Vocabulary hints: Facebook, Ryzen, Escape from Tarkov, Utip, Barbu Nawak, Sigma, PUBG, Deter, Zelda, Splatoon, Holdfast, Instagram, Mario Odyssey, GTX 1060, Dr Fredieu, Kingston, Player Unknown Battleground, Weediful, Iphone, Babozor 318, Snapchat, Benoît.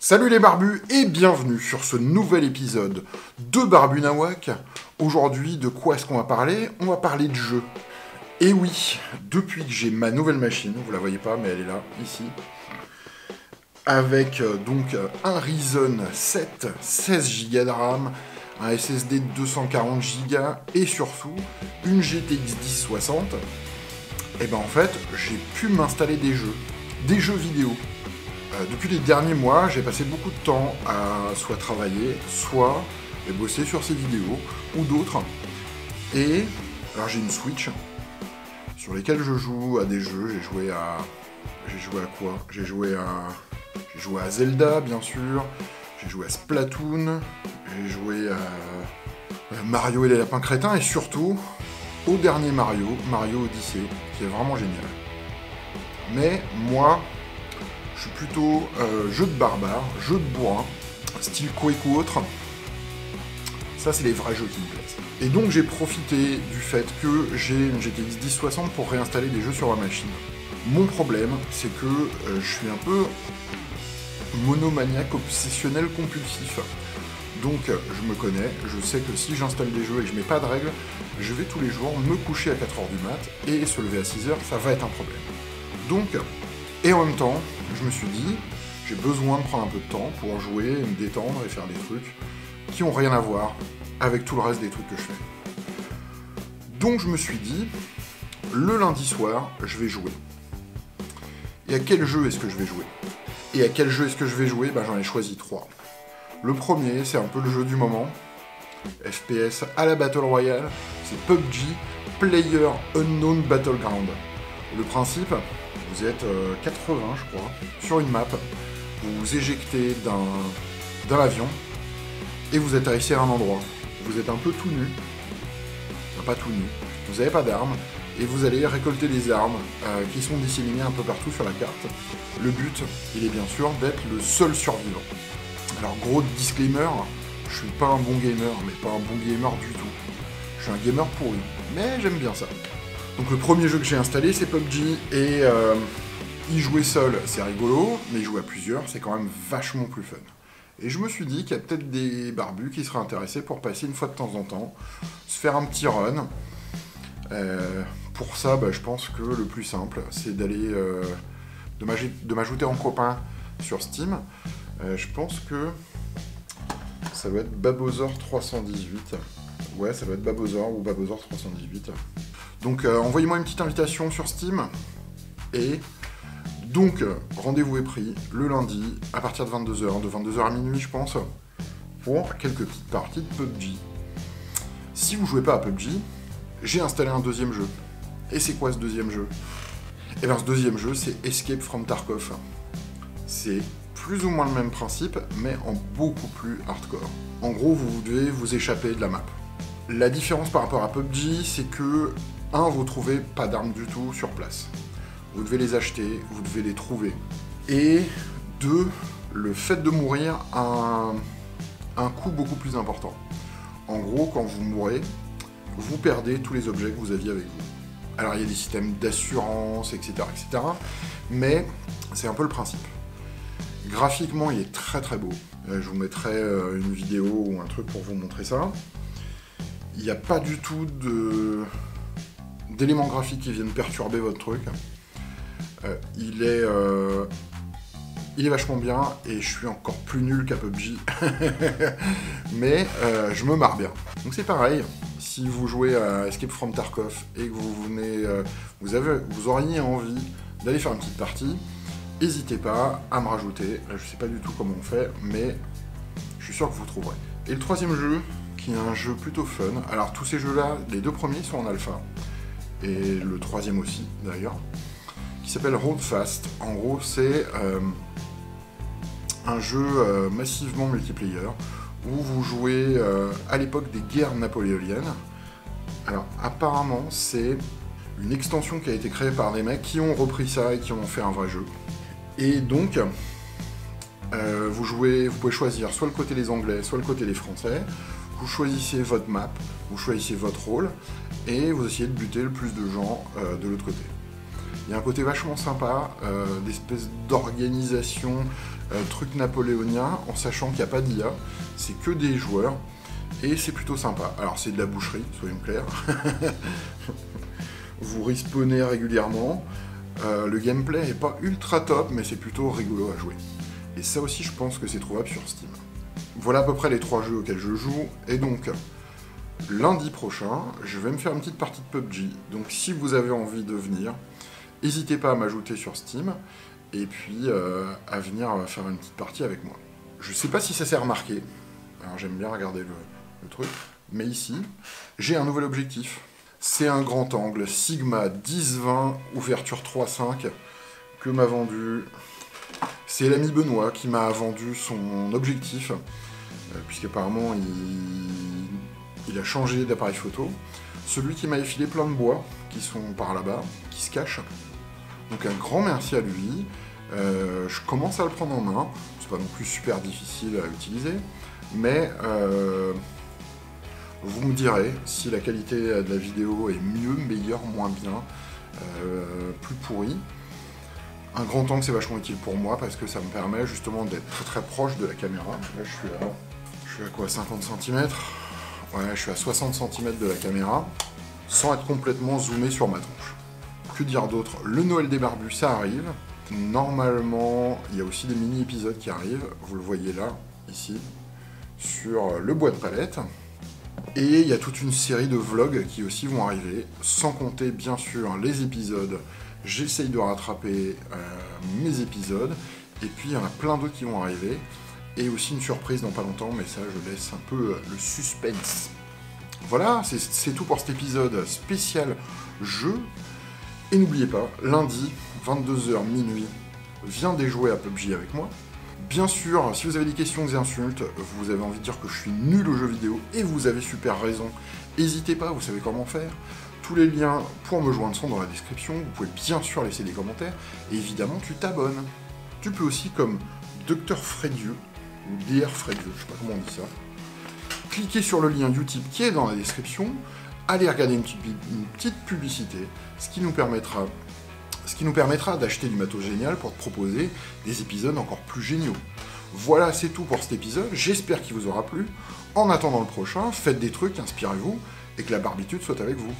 Salut les barbus et bienvenue sur ce nouvel épisode de Barbu Nawak. Aujourd'hui, de quoi est-ce qu'on va parler? On va parler de jeu. Et oui, depuis que j'ai ma nouvelle machine, vous la voyez pas mais elle est là, ici, avec donc un Ryzen 7, 16 Go de RAM, un SSD de 240 Go et surtout une GTX 1060, et ben en fait, j'ai pu m'installer des jeux vidéo. Depuis les derniers mois, j'ai passé beaucoup de temps à soit travailler, soit bosser sur ces vidéos, ou d'autres. Et alors j'ai une Switch, sur laquelle je joue à des jeux, j'ai joué à Zelda, bien sûr, j'ai joué à Splatoon, j'ai joué à Mario et les lapins crétins, et surtout au dernier Mario, Mario Odyssey, qui est vraiment génial. Mais moi, je suis plutôt jeu de barbare, jeu de bourrin, style Quake ou autre. Ça, c'est les vrais jeux qui me plaisent. Et donc, j'ai profité du fait que j'ai une GTX 1060 pour réinstaller des jeux sur ma machine. Mon problème, c'est que je suis un peu monomaniaque, obsessionnel, compulsif. Donc, je me connais, je sais que si j'installe des jeux et que je mets pas de règles, je vais tous les jours me coucher à 4 h du mat et se lever à 6 h, ça va être un problème. Donc, et en même temps, je me suis dit, j'ai besoin de prendre un peu de temps pour jouer, me détendre et faire des trucs qui n'ont rien à voir avec tout le reste des trucs que je fais. Donc je me suis dit, le lundi soir, je vais jouer. Et à quel jeu est-ce que je vais jouer? Et à quel jeu est-ce que je vais jouer? Ben, j'en ai choisi 3. Le premier, c'est un peu le jeu du moment. FPS à la Battle Royale, c'est PUBG, Player Unknown Battleground. Le principe, vous êtes 80, je crois, sur une map, vous vous éjectez d'un avion, et vous êtes arrivé à un endroit. Vous êtes un peu tout nu, enfin pas tout nu, vous n'avez pas d'armes, et vous allez récolter des armes qui sont disséminées un peu partout sur la carte. Le but, il est bien sûr d'être le seul survivant. Alors gros disclaimer, je suis pas un bon gamer, mais pas un bon gamer du tout. Je suis un gamer pourri, mais j'aime bien ça. Donc le premier jeu que j'ai installé, c'est PUBG, et y jouer seul, c'est rigolo, mais y jouer à plusieurs, c'est quand même vachement plus fun. Et je me suis dit qu'il y a peut-être des barbus qui seraient intéressés pour passer une fois de temps en temps, se faire un petit run. Pour ça, bah, je pense que le plus simple, c'est d'aller de m'ajouter en copain sur Steam. Je pense que ça doit être Babozor 318. Ouais, ça doit être Babozor ou Babozor 318. Donc envoyez-moi une petite invitation sur Steam, et donc rendez-vous est pris le lundi à partir de 22 h, de 22 h à minuit je pense, pour quelques petites parties de PUBG. Si vous jouez pas à PUBG, j'ai installé un deuxième jeu. Et c'est quoi ce deuxième jeu? Et bien ce deuxième jeu, c'est Escape from Tarkov. C'est plus ou moins le même principe, mais en beaucoup plus hardcore. En gros, vous devez vous échapper de la map. La différence par rapport à PUBG, c'est que 1, vous ne trouvez pas d'armes du tout sur place. Vous devez les acheter, vous devez les trouver. Et 2, le fait de mourir a un coût beaucoup plus important. En gros, quand vous mourrez, vous perdez tous les objets que vous aviez avec vous. Alors il y a des systèmes d'assurance, etc. Mais c'est un peu le principe. Graphiquement, il est très très beau. Je vous mettrai une vidéo ou un truc pour vous montrer ça. Il n'y a pas du tout d'éléments graphiques qui viennent perturber votre truc. Il est vachement bien, et je suis encore plus nul qu'à PUBG, mais je me marre bien. Donc c'est pareil, si vous jouez à Escape from Tarkov et que vous auriez envie d'aller faire une petite partie, n'hésitez pas à me rajouter. Là, je sais pas du tout comment on fait, mais je suis sûr que vous trouverez. Et le troisième jeu, qui est un jeu plutôt fun, alors tous ces jeux-là, les 2 premiers sont en alpha, et le 3e aussi d'ailleurs, qui s'appelle Holdfast. En gros, c'est un jeu massivement multiplayer où vous jouez à l'époque des guerres napoléoniennes. Alors apparemment, c'est une extension qui a été créée par des mecs qui ont repris ça et qui ont fait un vrai jeu. Et donc, vous pouvez choisir soit le côté des Anglais, soit le côté des Français. Vous choisissez votre map, vous choisissez votre rôle, et vous essayez de buter le plus de gens de l'autre côté. Il y a un côté vachement sympa, d'espèce d'organisation, truc napoléonien, en sachant qu'il n'y a pas d'IA, c'est que des joueurs, et c'est plutôt sympa. Alors c'est de la boucherie, soyons clairs. Vous respawnez régulièrement, le gameplay n'est pas ultra top, mais c'est plutôt rigolo à jouer. Et ça aussi, je pense que c'est trouvable sur Steam. Voilà à peu près les trois jeux auxquels je joue, et donc lundi prochain, je vais me faire une petite partie de PUBG, donc si vous avez envie de venir, n'hésitez pas à m'ajouter sur Steam, et puis à venir faire une petite partie avec moi. Je sais pas si ça s'est remarqué, alors j'aime bien regarder le truc, mais ici, j'ai un nouvel objectif. C'est un grand angle, Sigma 10-20, ouverture 3.5, que m'a vendu... C'est l'ami Benoît qui m'a vendu son objectif, puisqu'apparemment il a changé d'appareil photo. Celui qui m'a effilé plein de bois, qui sont par là-bas, qui se cachent. Donc un grand merci à lui. Je commence à le prendre en main. C'est pas non plus super difficile à utiliser, mais vous me direz si la qualité de la vidéo est mieux, meilleure, moins bien, plus pourrie. Un grand angle, c'est vachement utile pour moi parce que ça me permet justement d'être très très proche de la caméra. Là je suis à quoi, 50 cm? Ouais, je suis à 60 cm de la caméra sans être complètement zoomé sur ma tronche. Que dire d'autre? Le Noël des barbus, ça arrive. Normalement, il y a aussi des mini-épisodes qui arrivent. Vous le voyez là, ici, sur le bois de palette. Et il y a toute une série de vlogs qui aussi vont arriver, sans compter bien sûr les épisodes. J'essaye de rattraper mes épisodes, et puis il y en a plein d'autres qui vont arriver, et aussi une surprise dans pas longtemps, mais ça je laisse un peu le suspense. Voilà, c'est tout pour cet épisode spécial jeu, et n'oubliez pas, lundi, 22h minuit, viens déjouer à PUBG avec moi. Bien sûr, si vous avez des questions ou des insultes, vous avez envie de dire que je suis nul aux jeux vidéo, et vous avez super raison, n'hésitez pas, vous savez comment faire. Tous les liens pour me joindre sont dans la description, vous pouvez bien sûr laisser des commentaires, et évidemment tu t'abonnes. Tu peux aussi, comme Dr Fredieu, ou Dr Fredieu, je sais pas comment on dit ça, cliquer sur le lien Utip qui est dans la description, aller regarder une petite publicité, ce qui nous permettra d'acheter du matos génial pour te proposer des épisodes encore plus géniaux. Voilà, c'est tout pour cet épisode, j'espère qu'il vous aura plu. En attendant le prochain, faites des trucs, inspirez-vous, et que la barbitude soit avec vous.